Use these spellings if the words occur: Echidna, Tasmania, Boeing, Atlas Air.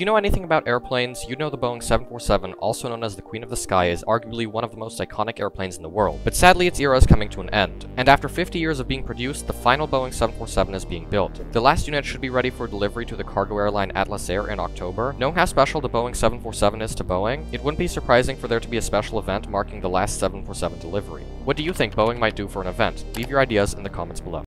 If you know anything about airplanes, you know the Boeing 747, also known as the Queen of the Sky, is arguably one of the most iconic airplanes in the world, but sadly its era is coming to an end, and after 50 years of being produced, the final Boeing 747 is being built. The last unit should be ready for delivery to the cargo airline Atlas Air in October. Knowing how special the Boeing 747 is to Boeing, it wouldn't be surprising for there to be a special event marking the last 747 delivery. What do you think Boeing might do for an event? Leave your ideas in the comments below.